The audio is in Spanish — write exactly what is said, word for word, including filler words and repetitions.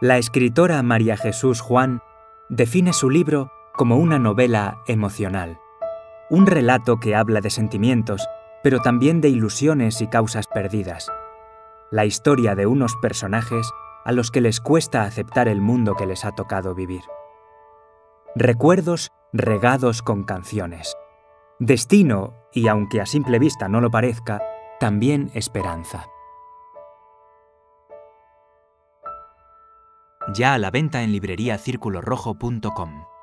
La escritora María Jesús Juan define su libro como una novela emocional, un relato que habla de sentimientos, pero también de ilusiones y causas perdidas. La historia de unos personajes a los que les cuesta aceptar el mundo que les ha tocado vivir. Recuerdos regados con canciones. Destino, y aunque a simple vista no lo parezca, también esperanza. Ya a la venta en librería circulo rojo punto com.